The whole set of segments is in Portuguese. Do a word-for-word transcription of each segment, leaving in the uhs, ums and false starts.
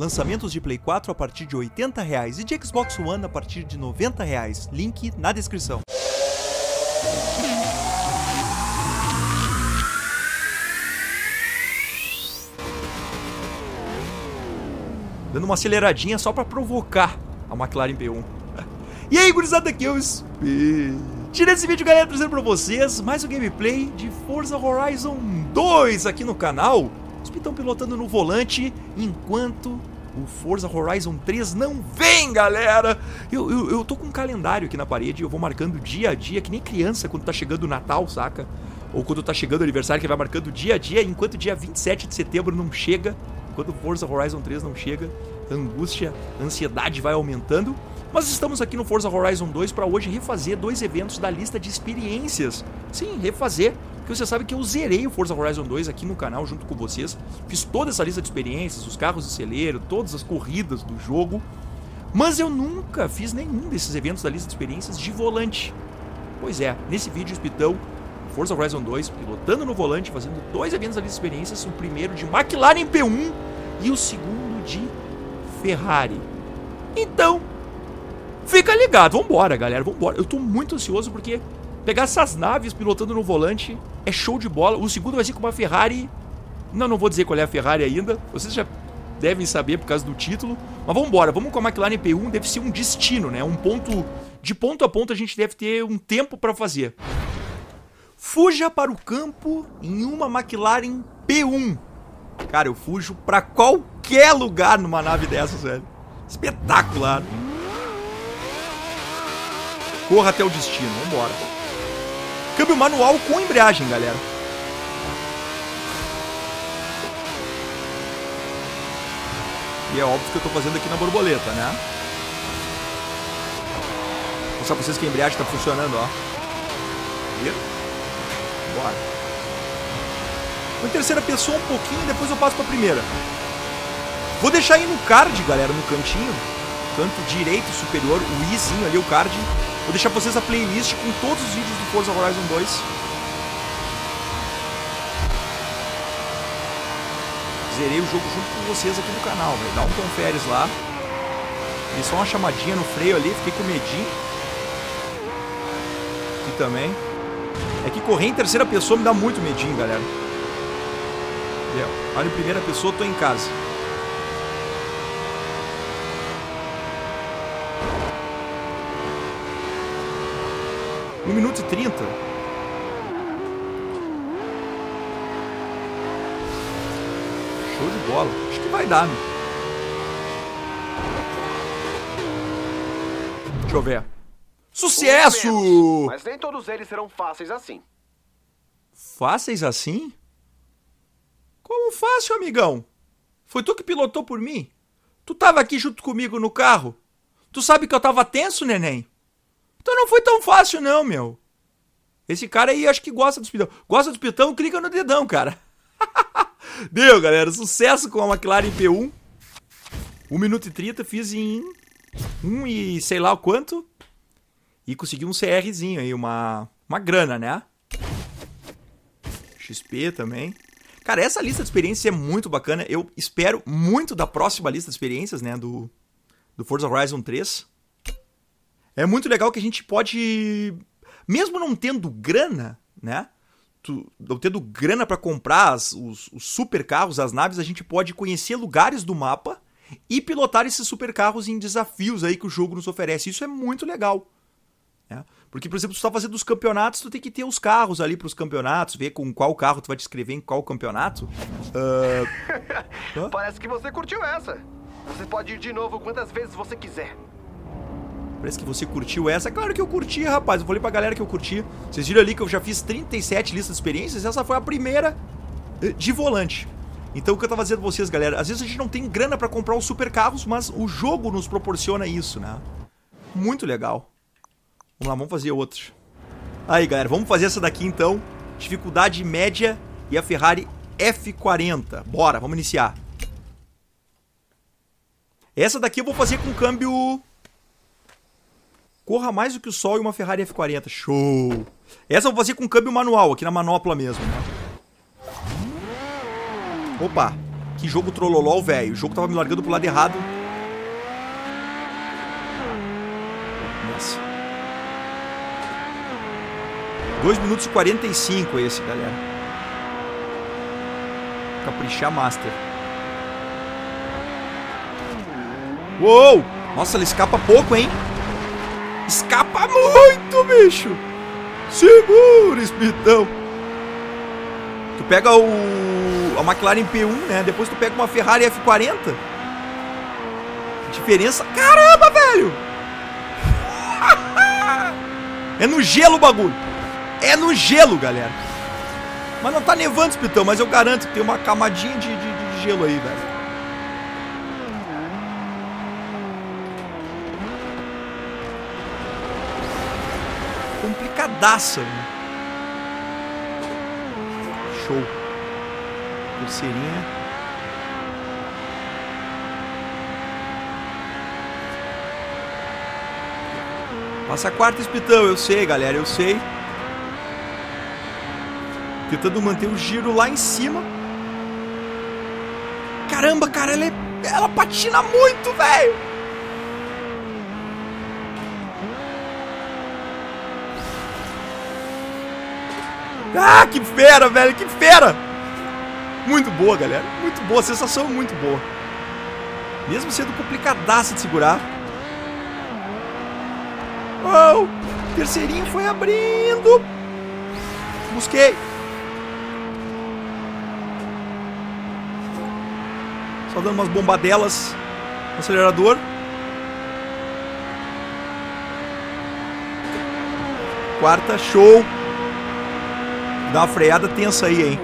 Lançamentos de Play quatro a partir de oitenta reais e de Xbox One a partir de noventa reais. Link na descrição. Dando uma aceleradinha só pra provocar a McLaren P um. E aí, gurizada, aqui eu espero. Tirei esse vídeo, galera, trazendo pra vocês mais um gameplay de Forza Horizon dois aqui no canal. Os pitão pilotando no volante, enquanto o Forza Horizon três não vem, galera. Eu, eu, eu tô com um calendário aqui na parede, eu vou marcando dia a dia, que nem criança quando tá chegando o Natal, saca? Ou quando tá chegando o aniversário, que vai marcando dia a dia, enquanto dia vinte e sete de setembro não chega, enquanto o Forza Horizon três não chega, a angústia, a ansiedade vai aumentando. Mas estamos aqui no Forza Horizon dois para hoje refazer dois eventos da lista de experiências. Sim, refazer, porque você sabe que eu zerei o Forza Horizon dois aqui no canal junto com vocês. Fiz toda essa lista de experiências, os carros de celeiro, todas as corridas do jogo. Mas eu nunca fiz nenhum desses eventos da lista de experiências de volante. Pois é, nesse vídeo, Spitão, Forza Horizon dois, pilotando no volante, fazendo dois eventos da lista de experiências. O primeiro de McLaren P um e o segundo de Ferrari. Então... fica ligado, vambora, galera, vambora. Eu tô muito ansioso porque pegar essas naves pilotando no volante é show de bola. O segundo vai ser com uma Ferrari. Não, não vou dizer qual é a Ferrari ainda. Vocês já devem saber por causa do título. Mas vambora, vamos com a McLaren P um. Deve ser um destino, né? Um ponto... de ponto a ponto a gente deve ter um tempo pra fazer. Fuja para o campo em uma McLaren P um. Cara, eu fujo pra qualquer lugar numa nave dessas, velho. Espetacular. Corra até o destino, vambora. Câmbio manual com embreagem, galera. E é óbvio que eu tô fazendo aqui na borboleta, né? Vou mostrar pra vocês que a embreagem tá funcionando, ó. Viu? Bora. Vou em terceira pessoa um pouquinho, depois eu passo pra primeira. Vou deixar aí no card, galera, no cantinho. Canto direito superior, o izinho ali, o card. Vou deixar pra vocês a playlist com todos os vídeos do Forza Horizon dois. Zerei o jogo junto com vocês aqui no canal, velho. Dá um conferes lá. Dei só uma chamadinha no freio ali, fiquei com medinho. Aqui também. É que correr em terceira pessoa me dá muito medinho, galera. Olha, em primeira pessoa, tô em casa. um minuto e trinta. Show de bola. Acho que vai dar, né? Deixa eu ver. Sucesso! Menos, mas nem todos eles serão fáceis assim. Fáceis assim? Como fácil, amigão? Foi tu que pilotou por mim? Tu tava aqui junto comigo no carro? Tu sabe que eu tava tenso, neném? Então não foi tão fácil não, meu. Esse cara aí acho que gosta dos pitão. Gosta dos pitão, clica no dedão, cara. Deu, galera. Sucesso com a McLaren P um. um minuto e trinta, fiz em um e sei lá o quanto. E consegui um CRzinho aí, uma, uma grana, né? X P também. Cara, essa lista de experiências é muito bacana. Eu espero muito da próxima lista de experiências, né? Do, do Forza Horizon três. É muito legal que a gente pode, mesmo não tendo grana, né? Tu, não tendo grana pra comprar as, os, os supercarros, as naves, a gente pode conhecer lugares do mapa e pilotar esses supercarros em desafios aí que o jogo nos oferece. Isso é muito legal, né? Porque, por exemplo, se tu tá fazendo os campeonatos, tu tem que ter os carros ali pros campeonatos, ver com qual carro tu vai te inscrever em qual campeonato. Uh... Parece que você curtiu essa. Você pode ir de novo quantas vezes você quiser. Parece que você curtiu essa. Claro que eu curti, rapaz. Eu falei pra galera que eu curti. Vocês viram ali que eu já fiz trinta e sete listas de experiências. Essa foi a primeira de volante. Então o que eu tava dizendo pra vocês, galera. Às vezes a gente não tem grana pra comprar os supercarros, mas o jogo nos proporciona isso, né? Muito legal. Vamos lá, vamos fazer outro. Aí, galera, vamos fazer essa daqui então. Dificuldade média e a Ferrari F quarenta. Bora, vamos iniciar. Essa daqui eu vou fazer com câmbio... corra mais do que o sol e uma Ferrari F quarenta. Show! Essa eu vou fazer com câmbio manual, aqui na manopla mesmo, né? Opa! Que jogo trollolol, velho. O jogo tava me largando pro lado errado. Nossa. dois minutos e quarenta e cinco esse, galera. Caprichar Master. Uou! Nossa, ele escapa pouco, hein? Escapa muito, bicho! Segura, espitão! Tu pega o... a McLaren P um, né? Depois tu pega uma Ferrari F quarenta. Diferença... Caramba, velho! É no gelo o bagulho! É no gelo, galera! Mas não tá nevando, espitão, mas eu garanto que tem uma camadinha de, de, de gelo aí, velho. Complicadaça, né? Show. Terceirinha. Passa a quarta, espitão. Eu sei, galera. Eu sei. Tentando manter o giro lá em cima. Caramba, cara. Ela, é... ela patina muito, velho. Ah, que fera, velho, que fera! Muito boa, galera, muito boa, sensação muito boa. Mesmo sendo complicadaço de segurar. Oh, terceirinho foi abrindo. Busquei. Só dando umas bombadelas no acelerador. Quarta, show. Dá uma freada tensa aí, hein?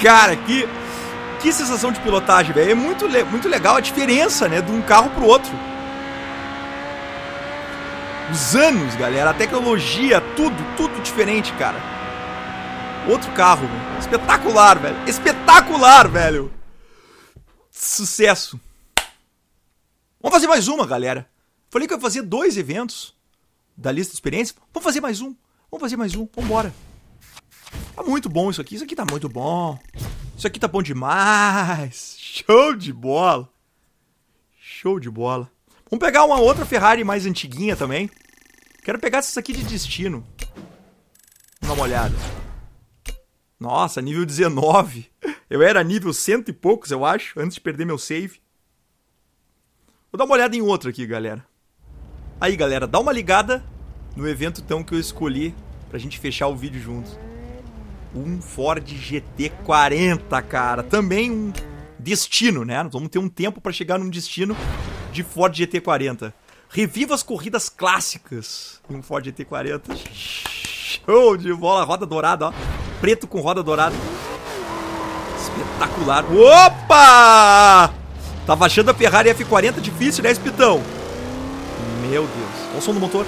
Cara, que, que sensação de pilotagem, velho. É muito, muito legal a diferença, né? De um carro pro outro. Os anos, galera, a tecnologia, tudo, tudo diferente, cara. Outro carro, velho. Espetacular, velho. Espetacular, velho. Sucesso. Vamos fazer mais uma, galera. Falei que eu ia fazer dois eventos da lista de experiências. Vamos fazer mais um. Vamos fazer mais um. Vambora. Tá muito bom isso aqui. Isso aqui tá muito bom. Isso aqui tá bom demais. Show de bola. Show de bola. Vamos pegar uma outra Ferrari mais antiguinha também. Quero pegar essa aqui de destino. Vamos dar uma olhada. Nossa, nível dezenove. Eu era nível cento e poucos, eu acho, antes de perder meu save. Vou dar uma olhada em outra aqui, galera. Aí, galera, dá uma ligada no evento então que eu escolhi pra gente fechar o vídeo juntos. Um Ford G T quarenta, cara. Também um destino, né? Nós vamos ter um tempo pra chegar num destino... de Ford G T quarenta. Reviva as corridas clássicas em um Ford G T quarenta. Show de bola. Roda dourada, ó. Preto com roda dourada. Espetacular. Opa! Tava achando a Ferrari F quarenta difícil, né, espitão? Meu Deus. Olha o som do motor.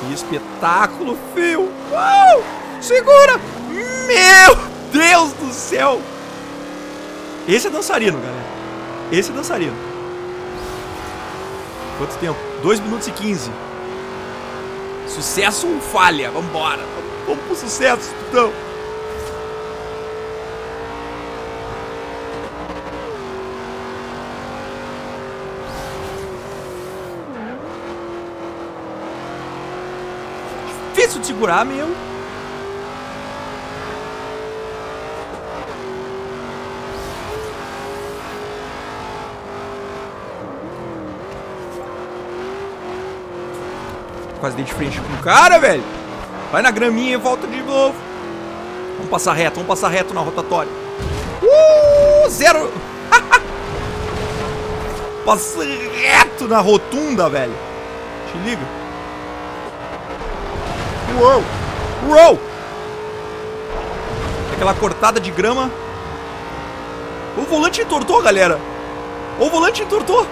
Que espetáculo, fio. Uau! Segura! Meu Deus do céu! Esse é dançarino, galera. Esse é dançarino. Quanto tempo? dois minutos e quinze. Sucesso ou falha? Vambora. Vamos pro sucesso, então. Difícil de segurar, meu. Quase dei de frente com o cara, velho. Vai na graminha e volta de novo. Vamos passar reto, vamos passar reto na rotatória. Uh, zero. Passa reto na rotunda, velho. Te liga. Uou, uou. Aquela cortada de grama. O volante entortou, galera. O volante entortou.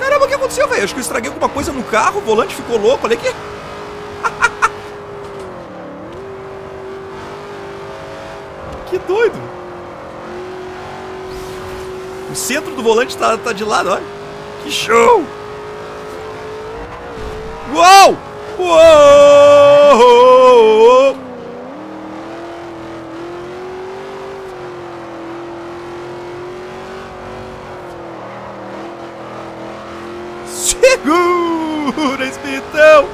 Caramba, o que aconteceu, velho? Acho que eu estraguei alguma coisa no carro, o volante ficou louco, olha aqui. Que doido. O centro do volante tá, tá de lado, olha. Que show. Uou! Uou! Segura, Espitão!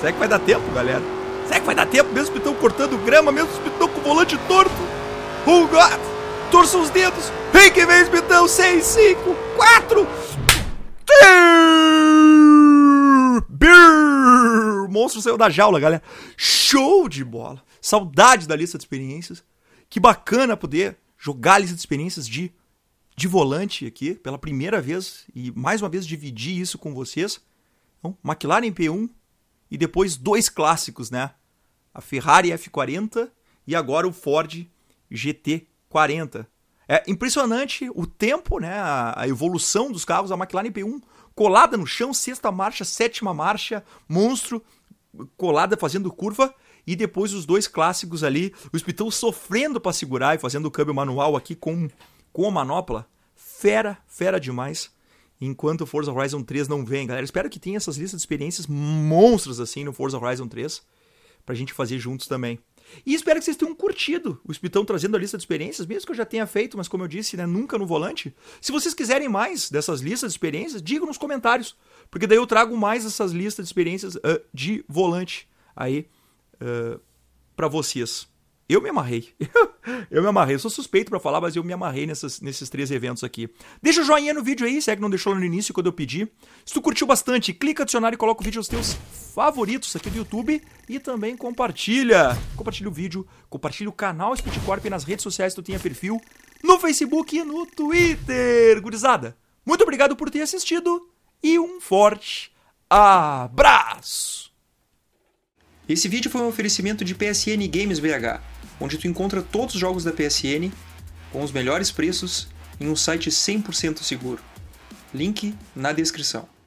Será que vai dar tempo, galera? Será que vai dar tempo? Mesmo o Espitão cortando grama, mesmo o Espitão com o volante torto. Oh, God! Torça os dedos. Vem que vem, Espitão. seis, cinco, quatro, três... O monstro saiu da jaula, galera. Show de bola. Saudade da lista de experiências. Que bacana poder jogar a lista de experiências de, de volante aqui pela primeira vez. E mais uma vez dividir isso com vocês. Então, McLaren P um e depois dois clássicos, né? A Ferrari F quarenta e agora o Ford G T quarenta. É impressionante o tempo, né? A evolução dos carros. A McLaren P um colada no chão, sexta marcha, sétima marcha, monstro, colada fazendo curva, e depois os dois clássicos ali, o Espitão sofrendo para segurar e fazendo o câmbio manual aqui com, com a manopla, fera, fera demais, enquanto o Forza Horizon três não vem, galera. Espero que tenha essas listas de experiências monstras assim no Forza Horizon três, pra gente fazer juntos também. E espero que vocês tenham curtido o Espitão trazendo a lista de experiências, mesmo que eu já tenha feito, mas como eu disse, né, nunca no volante. Se vocês quiserem mais dessas listas de experiências, digam nos comentários, porque daí eu trago mais essas listas de experiências uh, de volante aí uh, pra vocês. Eu me amarrei. Eu me amarrei. Eu sou suspeito pra falar, mas eu me amarrei nessas, nesses três eventos aqui. Deixa o joinha no vídeo aí, se é que não deixou no início quando eu pedi. Se tu curtiu bastante, clica adicionar e coloca o vídeo aos teus favoritos aqui do YouTube. E também compartilha. Compartilha o vídeo, compartilha o canal Spitcorp nas redes sociais, tu tenha perfil no Facebook e no Twitter. Gurizada, muito obrigado por ter assistido e um forte abraço. Esse vídeo foi um oferecimento de P S N Games B H, onde tu encontra todos os jogos da P S N, com os melhores preços, em um site cem por cento seguro. Link na descrição.